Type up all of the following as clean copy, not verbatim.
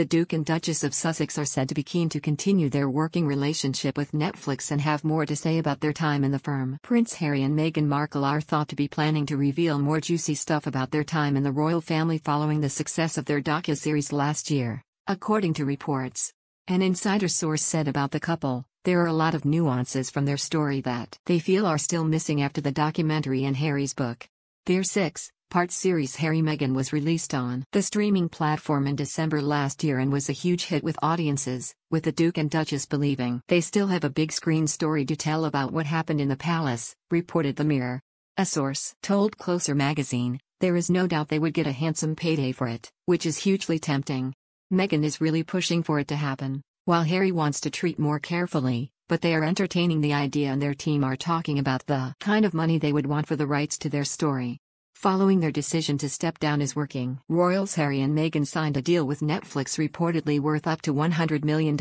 The Duke and Duchess of Sussex are said to be keen to continue their working relationship with Netflix and have more to say about their time in the firm. Prince Harry and Meghan Markle are thought to be planning to reveal more juicy stuff about their time in the royal family following the success of their docuseries last year, according to reports. An insider source said about the couple, "There are a lot of nuances from their story that they feel are still missing after the documentary and Harry's book." Their 6-part series Harry Meghan was released on the streaming platform in December last year and was a huge hit with audiences, with the Duke and Duchess believing they still have a big screen story to tell about what happened in the palace, reported The Mirror. A source told Closer magazine, "There is no doubt they would get a handsome payday for it, which is hugely tempting. Meghan is really pushing for it to happen, while Harry wants to treat more carefully, but they are entertaining the idea and their team are talking about the kind of money they would want for the rights to their story." Following their decision to step down is working. Royals Harry and Meghan signed a deal with Netflix reportedly worth up to $100 million.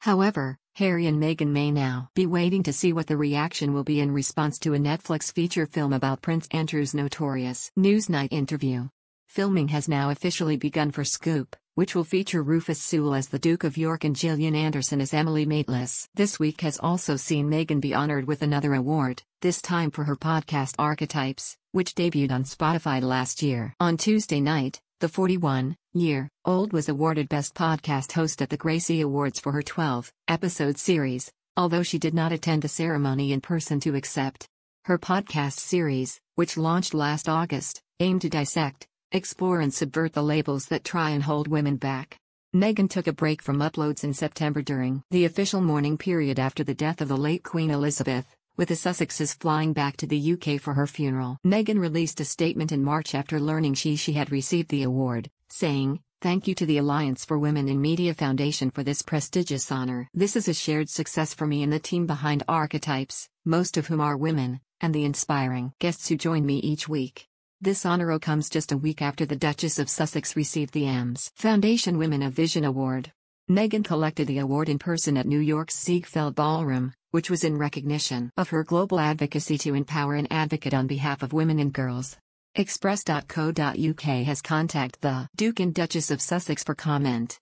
However, Harry and Meghan may now be waiting to see what the reaction will be in response to a Netflix feature film about Prince Andrew's notorious Newsnight interview. Filming has now officially begun for Scoop, which will feature Rufus Sewell as the Duke of York and Gillian Anderson as Emily Maitlis. This week has also seen Meghan be honored with another award, this time for her podcast Archetypes, which debuted on Spotify last year. On Tuesday night, the 41-year-old was awarded Best Podcast Host at the Gracie Awards for her 12-episode series, although she did not attend the ceremony in person to accept. Her podcast series, which launched last August, aimed to dissect, explore and subvert the labels that try and hold women back. Meghan took a break from uploads in September during the official mourning period after the death of the late Queen Elizabeth, with the Sussexes flying back to the UK for her funeral. Meghan released a statement in March after learning she had received the award, saying, "Thank you to the Alliance for Women in Media Foundation for this prestigious honor. This is a shared success for me and the team behind Archetypes, most of whom are women, and the inspiring guests who join me each week." This honour comes just a week after the Duchess of Sussex received the EMS Foundation Women of Vision Award. Meghan collected the award in person at New York's Siegfeld Ballroom, which was in recognition of her global advocacy to empower and advocate on behalf of women and girls. Express.co.uk has contacted the Duke and Duchess of Sussex for comment.